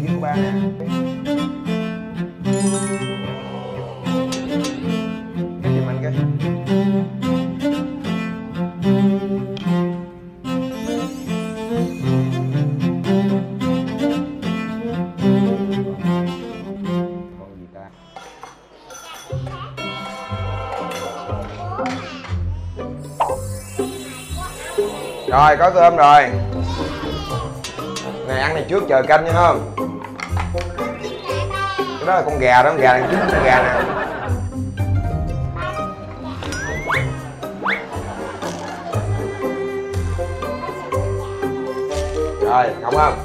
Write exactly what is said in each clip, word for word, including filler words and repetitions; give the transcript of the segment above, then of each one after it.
gì với ba nè. Cái gì mạnh cái còn gì ta. Rồi có cơm rồi này, ăn này trước chờ canh nha không? Cái đó là con gà đó, con gà này trước, con gà nè. Rồi, không không?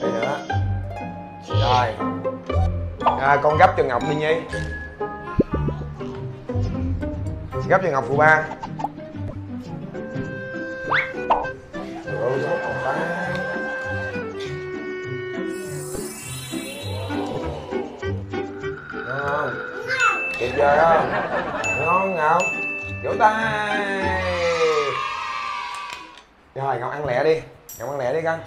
Đi nữa. Rồi à, con gấp cho Ngọc đi Nhi. Gấp cho Ngọc phụ ba. Tuyệt vời không? Ngon Ngọc. Vỗ tay. Rồi Ngọc ăn lẹ đi. Ngọc ăn lẹ đi con.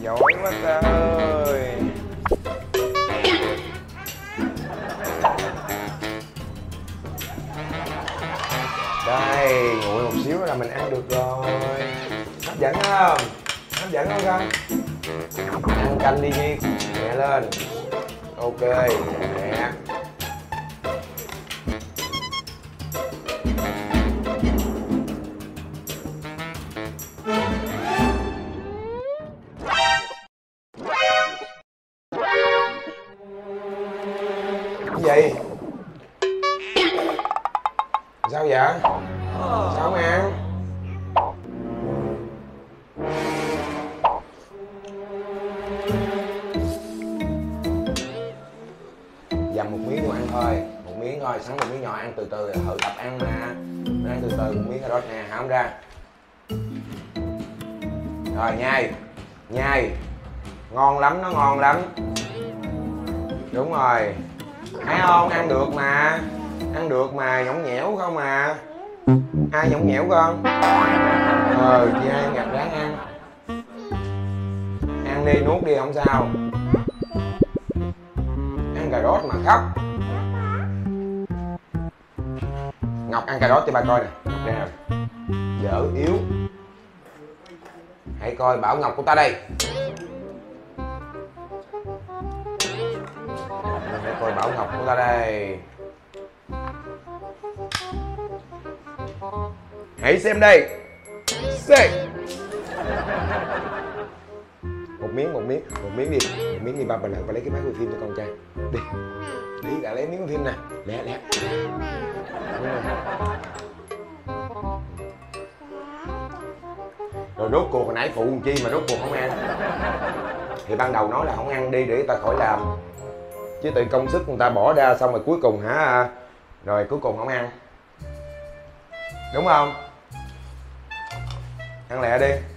Giỏi quá trời ơi. Đây, nguội một xíu là mình ăn được rồi. Hấp dẫn không? Hấp dẫn không con? Ăn canh đi Nhi, nhẹ lên. Ok, nhẹ. Cái gì? Sao vậy? Sao không ăn? Dầm một miếng mà ăn thôi, một miếng thôi, sẵn một miếng nhỏ ăn từ từ, thử tập ăn mà. Mình ăn từ từ một miếng rồi đó nè, hả không ra. Rồi nhai, nhai, ngon lắm, nó ngon lắm. Đúng rồi, thấy không? Ăn được mà, ăn được mà, nhõng nhẽo không mà. Ai nhõng nhẽo con? Ờ, chị hai ngặt ráng ăn. Ăn đi, nuốt đi, không sao. Ăn cà rốt mà khóc. Ngọc ăn cà rốt cho ba coi nè. Ngọc đây nè. Dở yếu. Hãy coi Bảo Ngọc của ta đây. Hãy coi Bảo Ngọc của ta đây. Hãy xem đây. Xem. Một miếng, một miếng, một miếng đi. Một miếng đi ba bà, bà, bà lấy cái máy quay phim cho con trai. Đi. Đi đã lấy miếng quay phim nè. Lẹ lẹ. Rồi rốt cuộc hồi nãy phụ làm chi mà rốt cuộc không ăn. Thì ban đầu nói là không ăn đi để người ta khỏi làm. Chứ tự công sức người ta bỏ ra xong rồi cuối cùng hả? Rồi cuối cùng không ăn. Đúng không? Ăn lẹ đi.